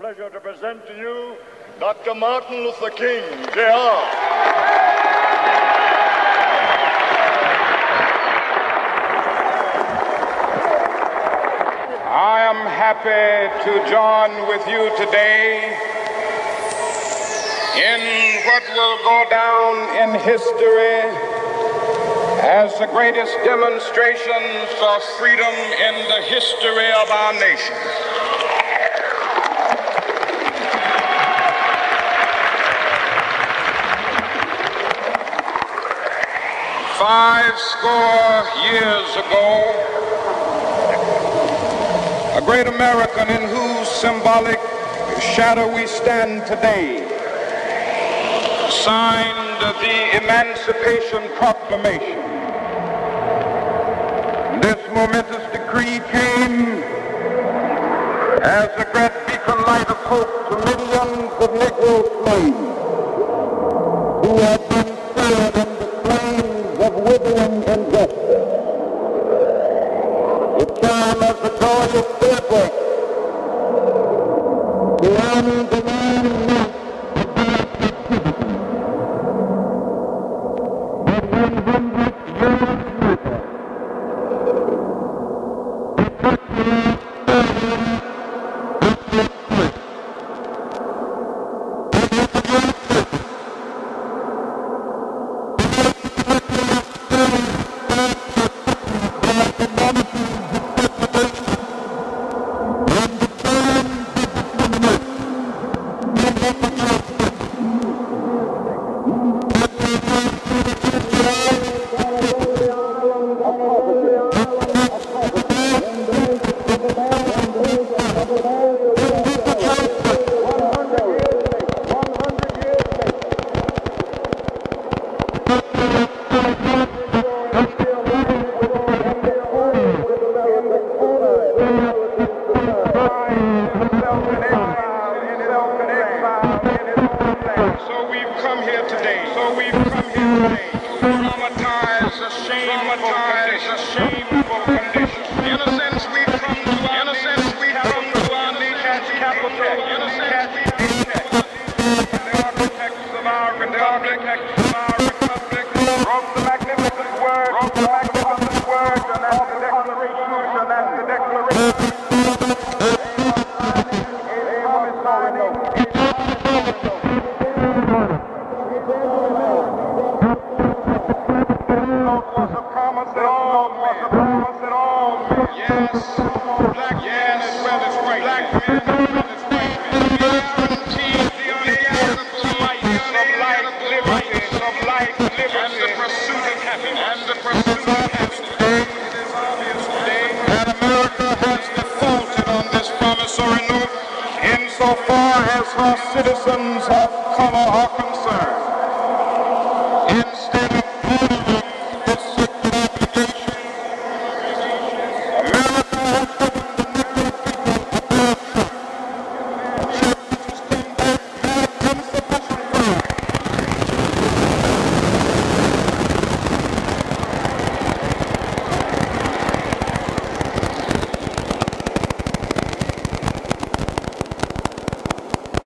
pleasure to present to you Dr. Martin Luther King, Jr. I am happy to join with you today in what will go down in history as the greatest demonstrations of freedom in the history of our nation. Five score years ago, a great American in whose symbolic shadow we stand today signed the Emancipation Proclamation. This momentous decree came as a great beacon light of hope to millions of Negro slaves who had been seared in the flames of withering injustice. It came as the joyous daybreak, the undying light of black activity. But when 100 years later, the popular stadium was destroyed, it was a great purpose. The most popular stadium citizens of color are concerned. Instead of